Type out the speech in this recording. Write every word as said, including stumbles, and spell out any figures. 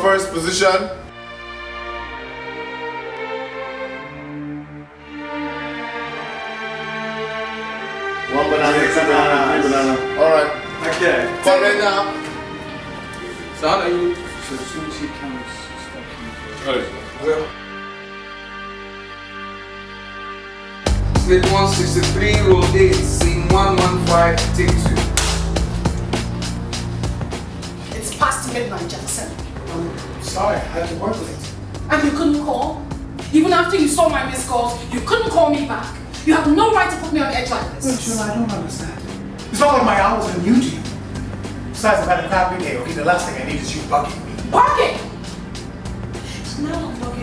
first position. One banana, two banana, three banana. Alright. Okay. Come right now. So how do you... So as soon as he comes, start him. Slip one sixty-three, roll eight, scene one one five, take two. It's past midnight, Jackson. I'm sorry, I had to work late. And you couldn't call? Even after you saw my missed calls, you couldn't call me back. You have no right to put me on edge like this. Rachel, I don't understand. It's not like my hours are new to you. Besides, I've had a crappy day, okay? The last thing I need is you bugging me. Bugging? Now I'm bugging.